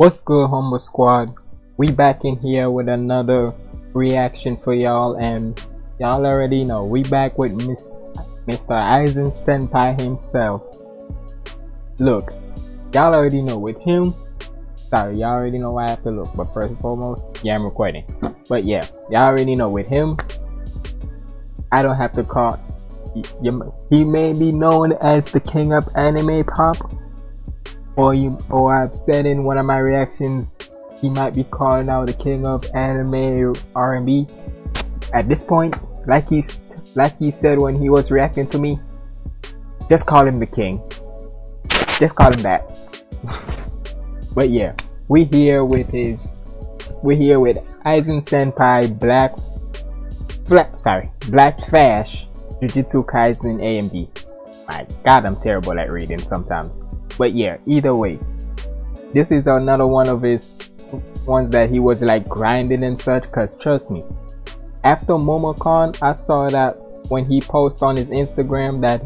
What's good, Humble Squad? We back in here with another reaction for y'all, and y'all already know we back with Mr. Aizen Senpai himself. Look, y'all already know with him. Sorry, y'all already know why I have to look, but first and foremost, yeah, I'm recording. But yeah, y'all already know with him, I don't have to call. He may be known as the king of anime pop, or I've said in one of my reactions, he might be called now the king of anime R&B. At this point, like he said when he was reacting to me, just call him the king. Just call him that. But yeah, we're here with Aizen Senpai Black Flash Jujutsu Kaisen AMD. My god, I'm terrible at reading sometimes. But yeah, either way, this is another one of his ones that he was like grinding and such, cause trust me, after MomoCon, I saw that when he posted on his Instagram that,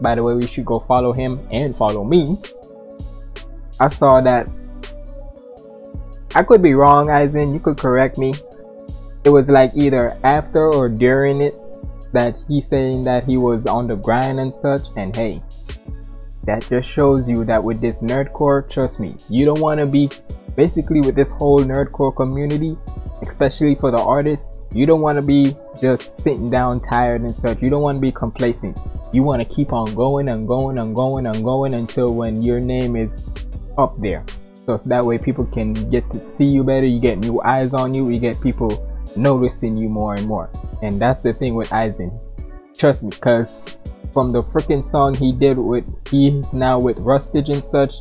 by the way, we should go follow him and follow me. I saw that, I could be wrong, Aizen, you could correct me. It was like either after or during it that he's saying that he was on the grind and such, and hey, that just shows you that with this Nerdcore, trust me, you don't want to be, basically with this whole Nerdcore community, especially for the artists, you don't want to be just sitting down tired and such. You don't want to be complacent. You want to keep on going and going and going and going until when your name is up there. So that way people can get to see you better, you get new eyes on you, you get people noticing you more and more. And that's the thing with Aizen. Trust me, because from the freaking song he did with, he's now with Rustage and such,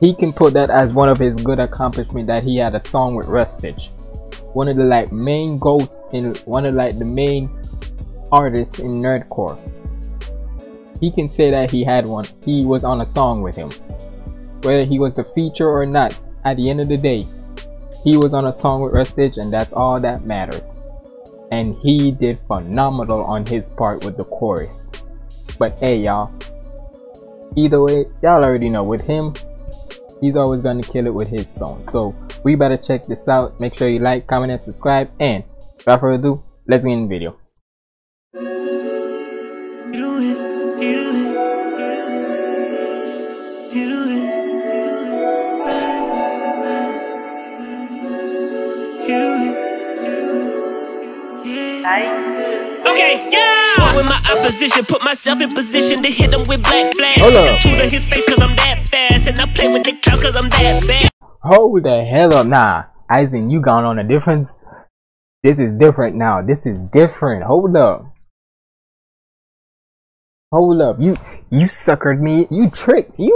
he can put that as one of his good accomplishments that he had a song with Rustage, one of the like main goats in, one of like the main artists in Nerdcore. He can say that he had one, he was on a song with him, whether he was the feature or not. At the end of the day, he was on a song with Rustage, and that's all that matters. And he did phenomenal on his part with the chorus. But hey y'all, either way, y'all already know with him, he's always gonna kill it with his song. So we better check this out. Make sure you like, comment, and subscribe, and without further ado, let's get in the video. Okay, yeah. Swap with my opposition, put myself in position to hit them with Black Flash. Shoot at his face cause I'm that fast, and I play with the clouds cause I'm that bad. Hold the hell up, nah. Aizen, you gone on a difference. This is different now. This is different. Hold up. Hold up. You suckered me. You tricked me.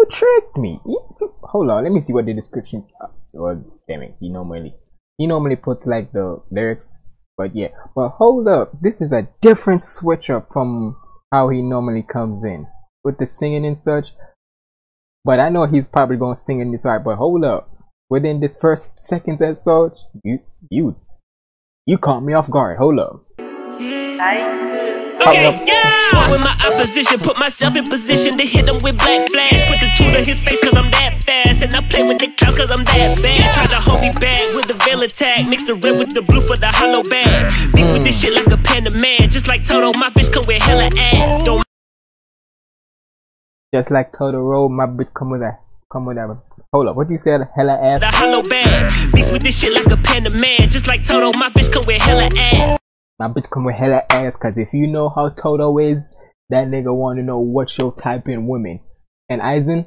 Hold on, let me see what the description. Well, damn it. He normally puts like the lyrics. But yeah, but hold up, this is a different switch up from how he normally comes in with the singing and such. But I know he's probably gonna sing in this part, but hold up, within this first seconds and such, you caught me off guard. Hold up. Okay, yeah. Swap with my opposition, put myself in position to hit them with Black Flash. Put the tool to his face cause I'm that fast, and I play with the cloud cause I'm that bad. Try to hold me back with the veil attack, mix the red with the blue for the hollow bag. Mix with this shit like a panda man, just like Toto, my bitch come with hella ass. Don't just like Totoro, my bitch come with that. Hold up, what you said? Hella ass. The hollow bag, mix with this shit like a panda man, just like Toto, my bitch come with hella ass. My bitch come with hella ass, cause if you know how Toto is, that nigga wanna know what your type in women. And Aizen,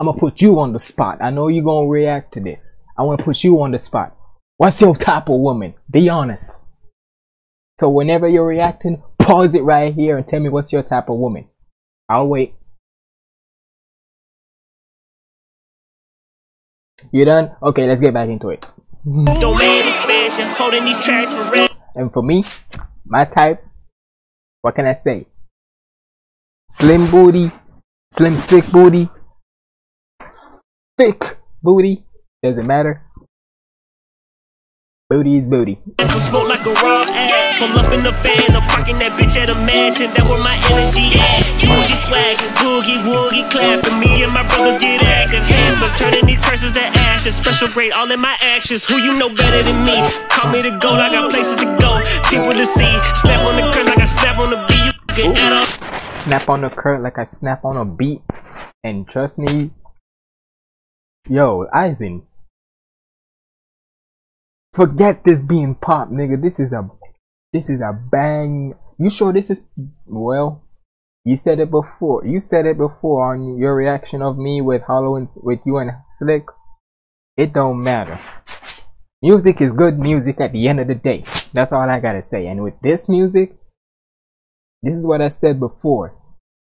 I'ma put you on the spot. I know you gonna react to this. I wanna put you on the spot. What's your type of woman? Be honest. So whenever you're reacting, pause it right here and tell me what's your type of woman. I'll wait. You done? Okay, let's get back into it. Domain expansion, holding these tracks for real. And for me, my type, what can I say? Slim booty, slim thick booty, doesn't matter. Booty is booty. Smoke like a raw ass, pull up in the van, I'm parking that bitch at a mansion, that where my energy at. Uji swag, boogie woogie clap, and me and my brother did act. Hands, I'm turning these curses to ass. flash, a special grade all in my actions. Who you know better than me? Call me the gold, I got places to go, people to see. Snap on the curve like I snap on the beat. You can add up. Snap on the curve like I snap on a beat. And trust me, yo, Aizen, forget this being pop, nigga. This is a bang. You sure this is, well, you said it before. You said it before on your reaction of me with Hollow and with you and Slick. It don't matter. Music is good music at the end of the day. That's all I gotta say. And with this music, this is what I said before.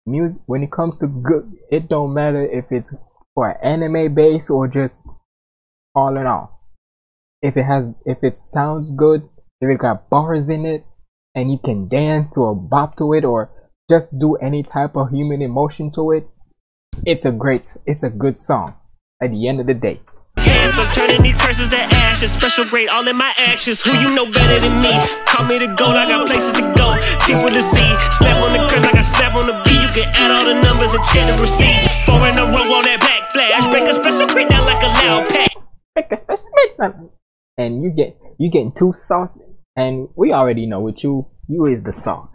Music, when it comes to good, it don't matter if it's for anime base or just all in all. If it sounds good, if it got bars in it, and you can dance or bop to it or just do any type of human emotion to it, it's a good song at the end of the day. Yes, I'm turning these curses to ashes. Special grade all in my actions. Who you know better than me? Call me the gold, I got places to go, people to see. Snap on the curve like I snap on the beat. You can add all the numbers and chant the receipts. Four in a row on that back flash. Break a special grade down like a loud pack. Break a special grade down. And you getting too saucy. And we already know what you is the song.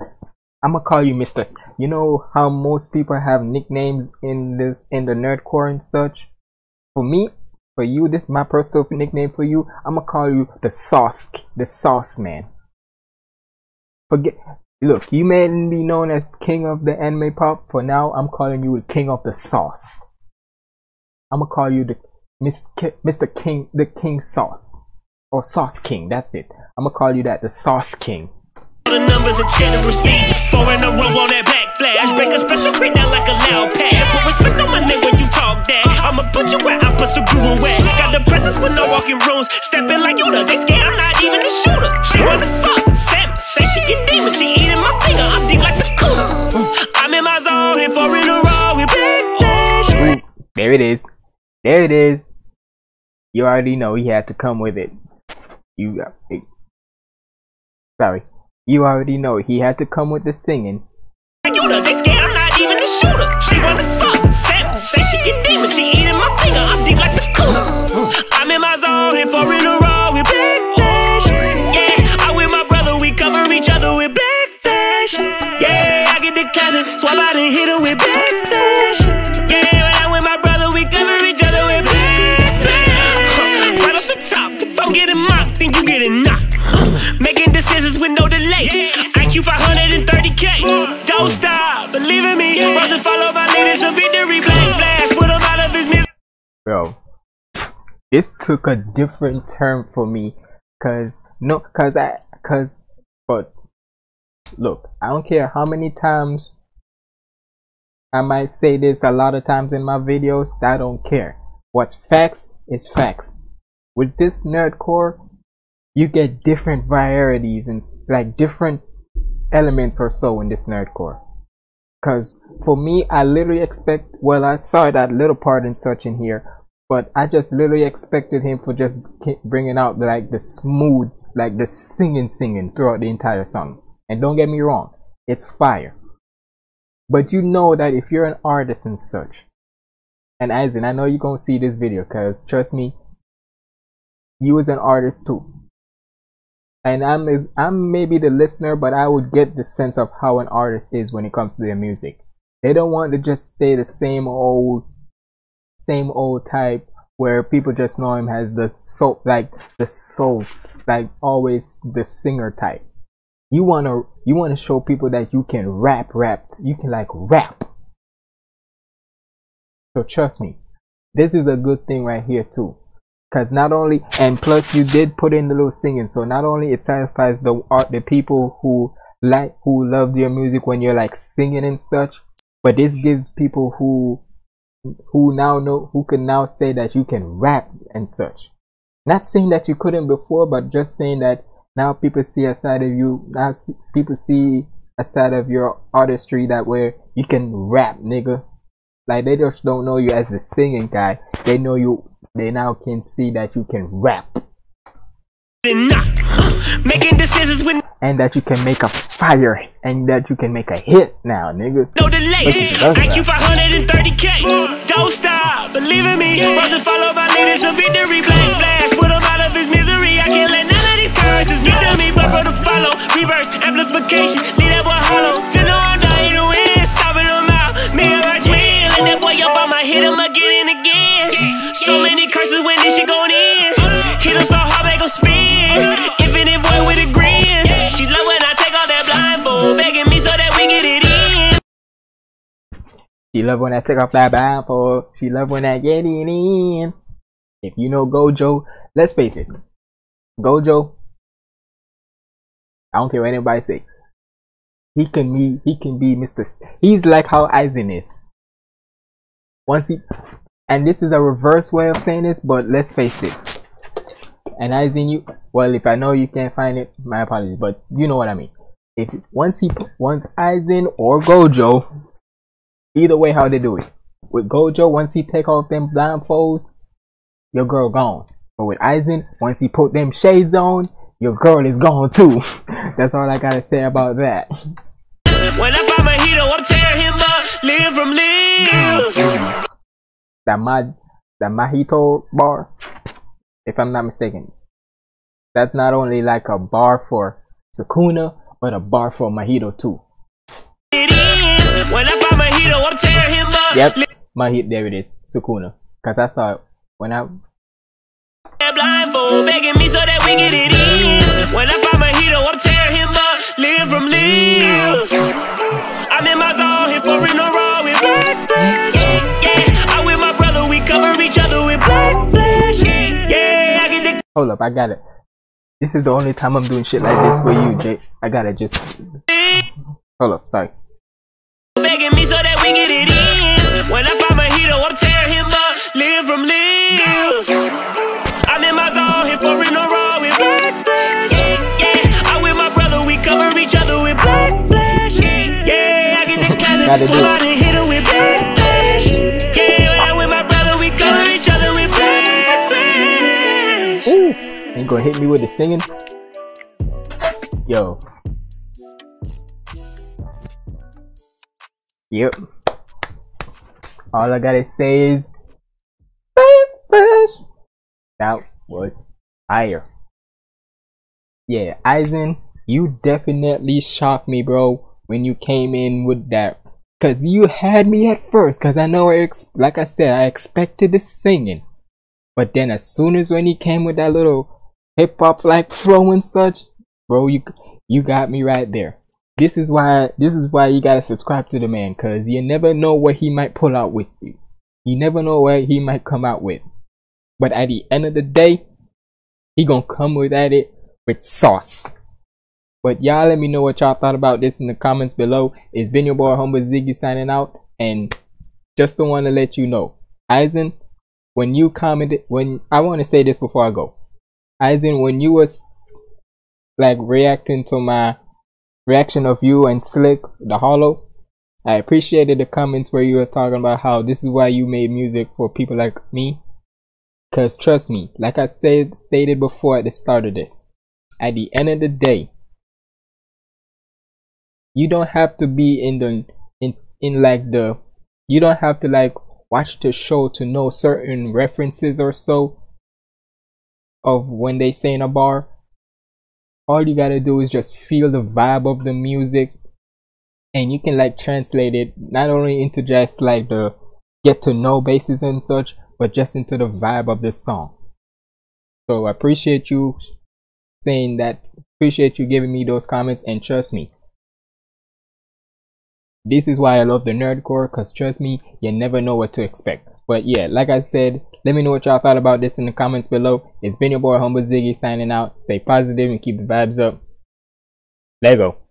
I'm gonna call you Mr. You know how most people have nicknames in the Nerdcore and such? For me, for you, this is my personal nickname for you. I'm gonna call you the sauce man. Forget, look, you may be known as King of the Anime Pop. For now, I'm calling you King of the Sauce. I'm gonna call you the Mr. King, the King Sauce, or Sauce King. That's it. I'm gonna call you that, the Sauce King. The numbers and channel receipts. Four in a row on that back flash. Break a special grade down like a loud pad. Put respect on my name when you talk that. I'ma put you where I put some glue away. Got the presence with no walking rooms. Stepping like Yoda, they scared I'm not even a shooter. She wanna fuck, Sam, say she get demon. She eating my finger, I'm deep like Sukuna. I'm in my zone, hit four in a row with Black Flash. There it is, there it is. You already know he had to come with it. You already know he had to come with the singing. They scared I'm not even a shooter. She wanna fuck, Sam, say she get demon. She eating my finger, I'm deep like Sukuna. I'm in my zone, hit four in a row with Black Flash. Yeah, I with my brother, we cover each other with Black Flash. Yeah, I get the clapping, swap out and hit her with Black Flash. Yeah, I with my brother, we cover each other with Black Flash. Right off the top, if I'm getting mocked, then you getting knocked. Making decisions with no delay. IQ 530K. Don't stop, believe in me. Brother, follow my leaders of victory. Black Flash, put him out of his misery. Bro, this took a different turn for me, but look, I don't care how many times I might say this. A lot of times in my videos, I don't care. What's facts is facts. With this Nerdcore, you get different varieties and like different elements or so in this Nerdcore. Cause for me, I literally expect, well, I saw that little part and such in here, but I just literally expected him for just bringing out like the smooth, like the singing throughout the entire song. And don't get me wrong, it's fire. But you know that if you're an artist and such, and Aizen, I know you're gonna see this video, cause trust me, you as an artist too. And I'm maybe the listener, but I would get the sense of how an artist is when it comes to their music. They don't want to just stay the same old type where people just know him as the soul, like always the singer type. You wanna show people that you can rap. So trust me, this is a good thing right here too. Cause not only, and plus you did put in the little singing, so not only it satisfies the people who love your music when you're like singing and such, but this gives people who can now say that you can rap and such. Not saying that you couldn't before, but just saying that now people see a side of you. Now people see a side of your artistry that where you can rap, nigga. Like they just don't know you as the singing guy. They know you. They now can see that you can rap. Making decisions when and that you can make a fire and that you can make a hit now, nigga. No delay. IQ 530K. Don't stop, believe in me. Brother, follow my leaders, a victory. vacation. Leave that boy hollow. Just know I'm dying to win. Stopping him out. Me and my twin. Let that boy up. I might hit him again and again. So many curses when this shit going in. Hit him so hard, make him spin. Infinite boy with a grin. She love when I take all that blindfold. Begging me so that we get it in. She love when I take off that blindfold. She love when I get it in. If you know Gojo, let's face it. Gojo, I don't care what anybody say. He can be Mr. He's like how Aizen is. Once he, and this is a reverse way of saying this, but let's face it. And Aizen, you, well, if I know you can't find it, my apologies, but you know what I mean. If once Aizen or Gojo, either way how they do it. With Gojo, once he take off them blindfolds, your girl gone. But with Aizen, once he put them shades on, your girl is gone too. That's all I gotta say about that. When I find Mahito, I'm tearing him up. Live from live. The Mahito bar, if I'm not mistaken, that's not only like a bar for Sukuna, but a bar for Mahito too. When I find Mahito, I'm tearing him up. Yep, Mahito, there it is, Sukuna. Cause I saw it when I. Blindfold, begging me so that we get it in. When I find Mahito, I'm tearing him up. Live from live. I'm in my zone, hit for in a row with Black Flash. Yeah, I with my brother, we cover each other with Black Flash. Yeah, I get the. Hold up, I got it. This is the only time I'm doing shit like this for you, Jake. I gotta just. Hold up, sorry. Begging me so that we get it in. When I find Mahito, I'm tearing him up. Live from live. I'm in my zone, hit for in a row with Black Flash. Yeah, I with my brother, we cover each other with Black Flash. Yeah, I get the clap, pull out and hit her with Black Flash. Yeah, I with my brother, we cover each other with Black Flash. Ooh, ain't gonna hit me with the singing. Yo. Yep. All I gotta say is Black Flash. That was higher. Yeah, Aizen, you definitely shocked me, bro, when you came in with that. Cause you had me at first, cause I know, like I said, I expected the singing. But then as soon as when he came with that little hip-hop like flow and such, bro, you got me right there. This is why you gotta subscribe to the man, cause you never know what he might pull out with you. You never know what he might come out with. But at the end of the day, he gonna come with at it with sauce. But y'all let me know what y'all thought about this in the comments below. It's been your boy Humble Ziggy signing out. And just the one to let you know, Aizen, when you commented, when I want to say this before I go. Aizen, when you was like reacting to my reaction of you and Slick, the Hollow, I appreciated the comments where you were talking about how this is why you made music for people like me. Cause trust me, like I stated before at the start of this, at the end of the day, you don't have to be you don't have to like watch the show to know certain references or so of when they say in a bar. All you gotta do is just feel the vibe of the music, and you can like translate it not only into just like the get to know bases and such, but just into the vibe of this song. So I appreciate you saying that, appreciate you giving me those comments, and trust me, this is why I love the Nerdcore, cause trust me, you never know what to expect. But yeah, like I said, let me know what y'all thought about this in the comments below. It's been your boy Humble Ziggy signing out. Stay positive and keep the vibes up. Lego.